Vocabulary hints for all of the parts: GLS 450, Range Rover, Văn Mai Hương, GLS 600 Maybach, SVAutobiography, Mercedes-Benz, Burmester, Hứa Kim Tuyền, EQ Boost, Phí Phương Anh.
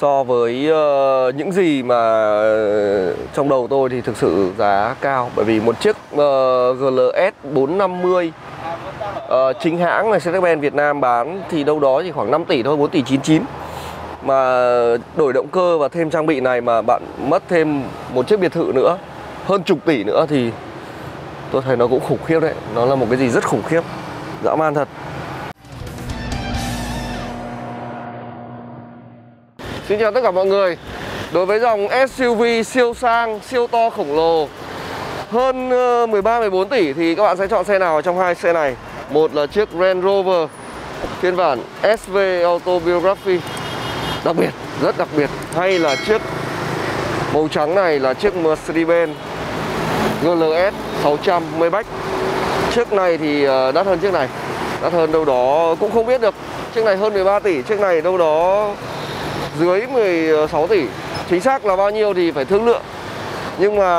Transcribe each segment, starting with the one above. so với những gì mà trong đầu tôi thì thực sự giá cao. Bởi vì một chiếc GLS 450 chính hãng Mercedes-Benz Việt Nam bán thì đâu đó chỉ khoảng 5 tỷ thôi, 4 tỷ 99. Mà đổi động cơ và thêm trang bị này mà bạn mất thêm một chiếc biệt thự nữa, hơn chục tỷ nữa thì tôi thấy nó cũng khủng khiếp đấy. Nó là một cái gì rất khủng khiếp, dã man thật. Xin chào tất cả mọi người. Đối với dòng SUV siêu sang, siêu to khổng lồ hơn 13-14 tỷ thì các bạn sẽ chọn xe nào trong hai xe này? Một là chiếc Range Rover phiên bản SVAutobiography, đặc biệt, rất đặc biệt, hay là chiếc màu trắng này là chiếc Mercedes-Benz GLS 600 Maybach. Chiếc này thì đắt hơn chiếc này, đắt hơn đâu đó cũng không biết được. Chiếc này hơn 13 tỷ, chiếc này đâu đó dưới 16 tỷ. Chính xác là bao nhiêu thì phải thương lượng. Nhưng mà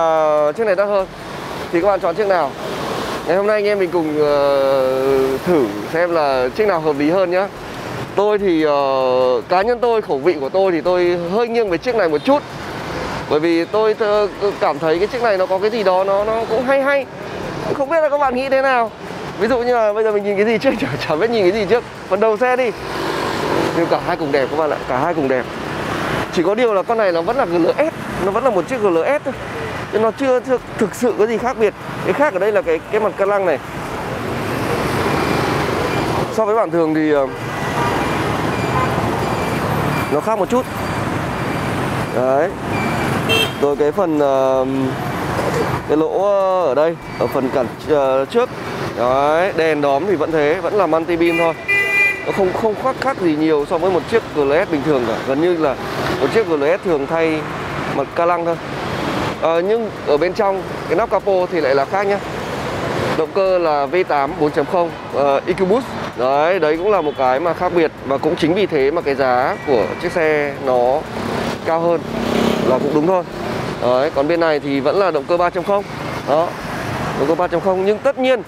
chiếc này đắt hơn. Thì các bạn chọn chiếc nào? Ngày hôm nay anh em mình cùng thử xem là chiếc nào hợp lý hơn nhé. Tôi thì cá nhân tôi, khẩu vị của tôi thì tôi hơi nghiêng về chiếc này một chút. Bởi vì tôi cảm thấy cái chiếc này nó có cái gì đó nó cũng hay hay. Không biết là các bạn nghĩ thế nào. Ví dụ như là bây giờ mình nhìn cái gì trước, chả biết nhìn cái gì trước. Phần đầu xe đi. Nhưng cả hai cùng đẹp các bạn ạ, cả hai cùng đẹp. Chỉ có điều là con này nó vẫn là GLS, nó vẫn là một chiếc GLS thôi. Nhưng nó chưa thực sự có gì khác biệt. Cái khác ở đây là cái mặt ca lăng này. So với bản thường thì nó khác một chút. Đấy. Rồi cái phần cái lỗ ở đây, ở phần cản trước. Đấy, đèn đóm thì vẫn thế, vẫn là multi beam thôi. Nó không khác gì nhiều so với một chiếc GLS bình thường cả. Gần như là một chiếc GLS thường thay mặt ca lăng thôi. Nhưng ở bên trong cái nắp capo thì lại là khác nhá. Động cơ là V8 4.0 EQ Boost. Đấy cũng là một cái mà khác biệt. Và cũng chính vì thế mà cái giá của chiếc xe nó cao hơn là cũng đúng thôi. Đấy, còn bên này thì vẫn là động cơ 3.0. Đó, động cơ 3.0. Nhưng tất nhiên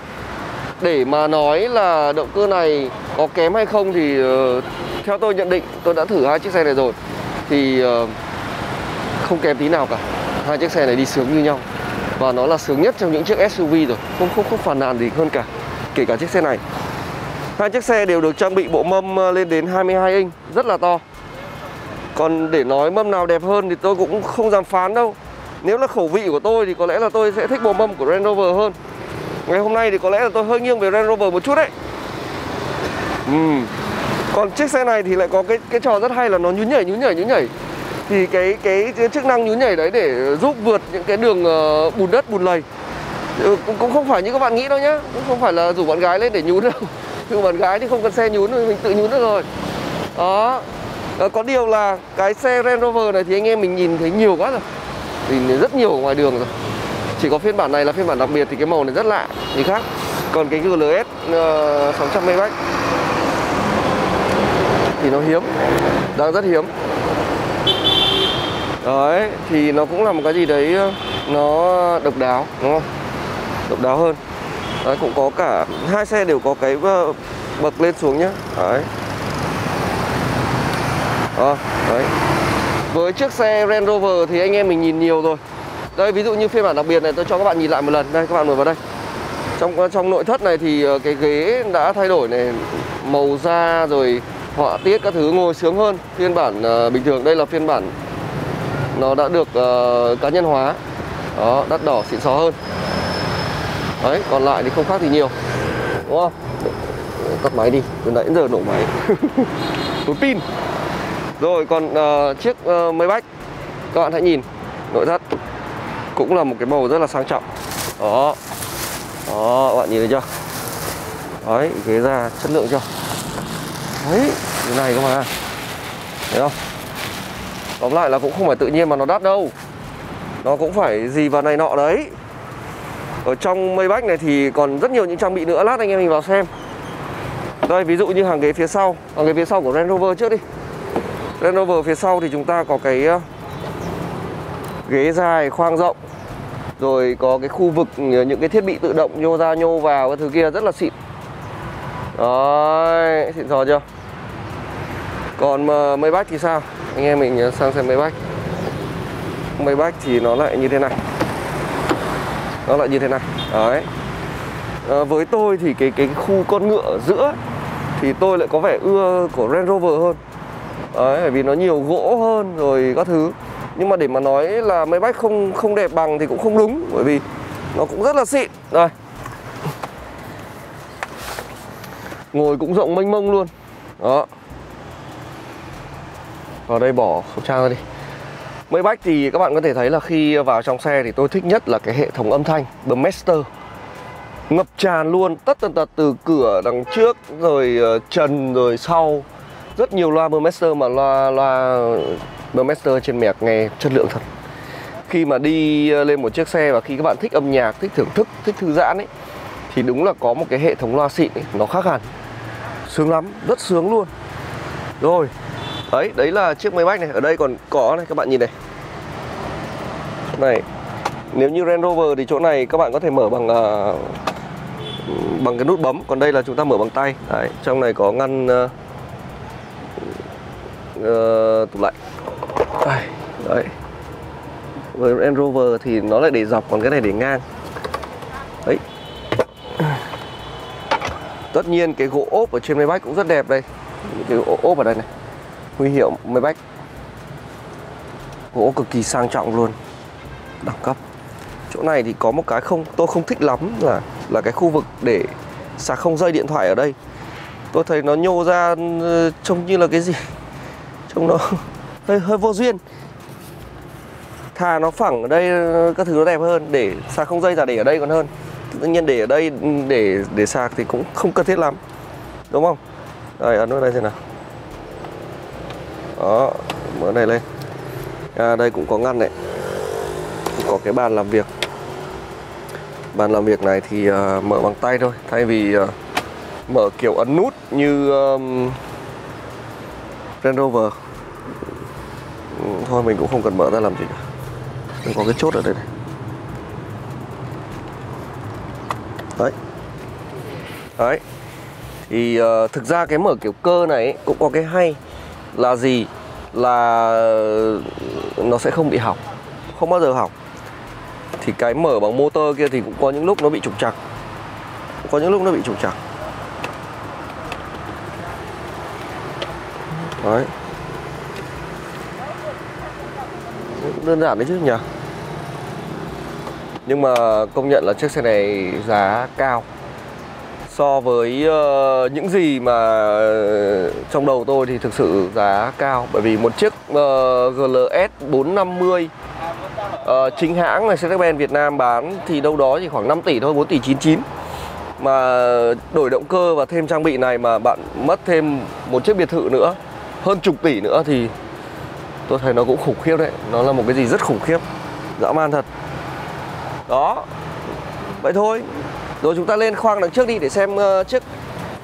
để mà nói là động cơ này có kém hay không thì theo tôi nhận định, tôi đã thử hai chiếc xe này rồi thì không kém tí nào cả. Hai chiếc xe này đi sướng như nhau và nó là sướng nhất trong những chiếc SUV rồi, không phàn nàn gì hơn cả, kể cả chiếc xe này. Hai chiếc xe đều được trang bị bộ mâm lên đến 22 inch, rất là to. Còn để nói mâm nào đẹp hơn thì tôi cũng không dám phán đâu. Nếu là khẩu vị của tôi thì có lẽ là tôi sẽ thích bộ mâm của Range Rover hơn. Ngày hôm nay thì có lẽ là tôi hơi nghiêng về Range Rover một chút đấy. Còn chiếc xe này thì lại có cái trò rất hay là nó nhún nhảy. Thì cái chức năng nhún nhảy đấy để giúp vượt những cái đường bùn đất, bùn lầy. Cũng không phải như các bạn nghĩ đâu nhá. Cũng không phải là rủ bạn gái lên để nhún đâu. Rủ bạn gái thì không cần xe nhún, mình tự nhún được rồi. Đó. Có điều là cái xe Range Rover này thì anh em mình nhìn thấy nhiều quá rồi. Thì rất nhiều ở ngoài đường rồi. Chỉ có phiên bản này là phiên bản đặc biệt thì cái màu này rất lạ, gì khác. Còn cái GLS 600 Maybach thì nó hiếm, đang rất hiếm. Đấy, thì nó cũng là một cái gì đấy nó độc đáo, đúng không? Độc đáo hơn. Đấy, cũng có cả, hai xe đều có cái bậc lên xuống nhá. Đấy. Đấy. Với chiếc xe Range Rover thì anh em mình nhìn nhiều rồi. Đây, ví dụ như phiên bản đặc biệt này tôi cho các bạn nhìn lại một lần. Đây, các bạn ngồi vào đây. Trong nội thất này thì cái ghế đã thay đổi này, màu da rồi họa tiết các thứ, ngồi sướng hơn phiên bản bình thường. Đây là phiên bản nó đã được cá nhân hóa. Đó, đắt đỏ xịn xó hơn. Đấy, còn lại thì không khác thì nhiều. Đúng không? Tắt máy đi, từ nãy đến giờ nổ máy. Tốn pin. Rồi, còn chiếc Maybach, các bạn hãy nhìn nội thất cũng là một cái màu rất là sang trọng. Đó. Đó, bạn nhìn thấy chưa? Đấy, ghế da chất lượng chưa? Đấy, cái này cơ mà. Thấy không? Tóm lại là cũng không phải tự nhiên mà nó đắt đâu. Nó cũng phải gì vào này nọ đấy. Ở trong Maybach này thì còn rất nhiều những trang bị nữa, lát anh em mình vào xem. Đây, ví dụ như hàng ghế phía sau. Hàng ghế phía sau của Range Rover trước đi. Range Rover phía sau thì chúng ta có cái ghế dài, khoang rộng. Rồi có cái khu vực những cái thiết bị tự động nhô ra nhô vào cái thứ kia rất là xịn. Đấy, xịn sò chưa? Còn Maybach thì sao? anh em mình sang xem Maybach. Maybach thì nó lại như thế này. Nó lại như thế này. Đấy. Với tôi thì cái khu con ngựa ở giữa thì tôi lại có vẻ ưa của Range Rover hơn. Đấy, bởi vì nó nhiều gỗ hơn rồi các thứ. Nhưng mà để mà nói là Maybach không đẹp bằng thì cũng không đúng, bởi vì nó cũng rất là xịn. Đây. Ngồi cũng rộng mênh mông luôn. Đó. Vào đây bỏ khẩu trang ra đi. Maybach thì các bạn có thể thấy là khi vào trong xe thì tôi thích nhất là cái hệ thống âm thanh Burmester. Ngập tràn luôn, tất tần tật từ cửa đằng trước rồi trần rồi sau. Rất nhiều loa Burmester, mà loa Burmester trên mẹc nghe chất lượng thật. Khi mà đi lên một chiếc xe và khi các bạn thích âm nhạc, thích thưởng thức, thích thư giãn ấy, thì đúng là có một cái hệ thống loa xịn ấy, nó khác hẳn. Sướng lắm, rất sướng luôn. Rồi, đấy là chiếc Maybach này. Ở đây còn có này, các bạn nhìn này. Này, nếu như Range Rover thì chỗ này các bạn có thể mở bằng cái nút bấm. Còn đây là chúng ta mở bằng tay. Đấy, trong này có ngăn tủ lạnh. Đấy. Với Range Rover thì nó lại để dọc, còn cái này để ngang. Đấy. Tất nhiên cái gỗ ốp ở trên Maybach cũng rất đẹp đây. Cái gỗ ốp ở đây này, huy hiệu Maybach. Gỗ cực kỳ sang trọng luôn, đẳng cấp. Chỗ này thì có một cái tôi không thích lắm là cái khu vực để sạc không dây điện thoại ở đây. Tôi thấy nó nhô ra trông như là cái gì, trông nó hơi vô duyên. Thà nó phẳng ở đây các thứ nó đẹp hơn, để sạc không dây là để ở đây còn hơn. Tự nhiên để ở đây để sạc thì cũng không cần thiết lắm, đúng không? Đây, ấn vào đây xem nào. Đó, mở này lên. Đây cũng có ngăn này, có cái bàn làm việc. Bàn làm việc này thì mở bằng tay thôi, thay vì mở kiểu ấn nút như Range Rover. Thôi mình cũng không cần mở ra làm gì cả. Mình có cái chốt ở đây này. Đấy. Thì thực ra cái mở kiểu cơ này ấy, cũng có cái hay là gì, là nó sẽ không bị hỏng, không bao giờ hỏng. Thì cái mở bằng motor kia thì cũng có những lúc nó bị trục trặc, đấy, đơn giản đấy chứ nhỉ. Nhưng mà công nhận là chiếc xe này giá cao so với những gì mà trong đầu tôi, thì thực sự giá cao. Bởi vì một chiếc GLS 450 chính hãng Mercedes-Benz Việt Nam bán thì đâu đó chỉ khoảng 5 tỷ thôi, 4 tỷ 99. Mà đổi động cơ và thêm trang bị này mà bạn mất thêm một chiếc biệt thự nữa, hơn chục tỷ nữa, thì tôi thấy nó cũng khủng khiếp đấy. Nó là một cái gì rất khủng khiếp, dã man thật. Đó, vậy thôi. Rồi chúng ta lên khoang đằng trước đi để xem chiếc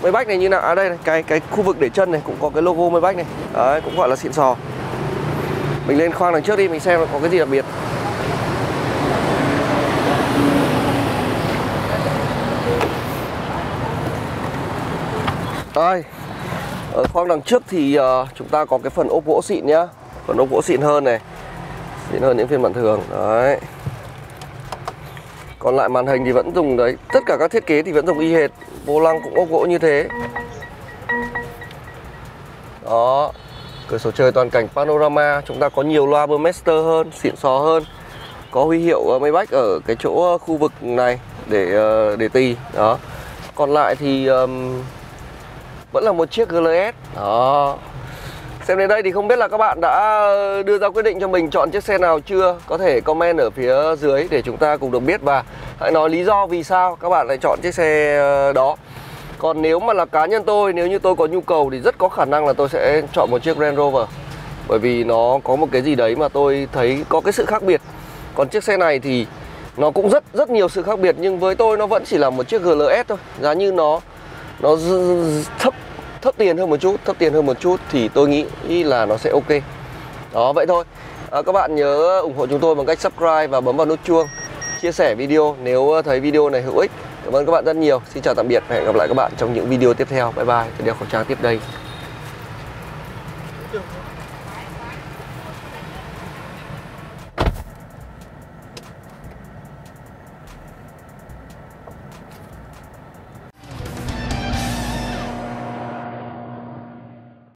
Maybach này như nào. À đây này, cái khu vực để chân này cũng có cái logo Maybach này. Đấy, cũng gọi là xịn sò. Mình lên khoang đằng trước đi, mình xem có cái gì đặc biệt. Đây, ở khoang đằng trước thì chúng ta có cái phần ốp gỗ xịn nhá. Phần ốp gỗ xịn hơn này, xịn hơn những phiên bản thường. Đấy. Còn lại màn hình thì vẫn dùng đấy, tất cả các thiết kế thì vẫn dùng y hệt. Vô lăng cũng ốp gỗ như thế. Đó, cửa sổ trời toàn cảnh panorama. Chúng ta có nhiều loa Burmester hơn, xịn xò hơn. Có huy hiệu Maybach ở cái chỗ khu vực này để tì. Đó. Còn lại thì vẫn là một chiếc GLS. Đó. Xem đến đây thì không biết là các bạn đã đưa ra quyết định cho mình chọn chiếc xe nào chưa? Có thể comment ở phía dưới để chúng ta cùng được biết, và hãy nói lý do vì sao các bạn lại chọn chiếc xe đó. Còn nếu mà là cá nhân tôi, nếu như tôi có nhu cầu thì rất có khả năng là tôi sẽ chọn một chiếc Range Rover. Bởi vì nó có một cái gì đấy mà tôi thấy có cái sự khác biệt. Còn chiếc xe này thì nó cũng rất nhiều sự khác biệt, nhưng với tôi nó vẫn chỉ là một chiếc GLS thôi. Giá như nó thấp tiền hơn một chút, thì tôi nghĩ là nó sẽ ok. Đó, vậy thôi. Các bạn nhớ ủng hộ chúng tôi bằng cách subscribe và bấm vào nút chuông, chia sẻ video nếu thấy video này hữu ích. Cảm ơn các bạn rất nhiều. Xin chào tạm biệt và hẹn gặp lại các bạn trong những video tiếp theo. Bye bye. Tôi đeo khẩu trang tiếp đây.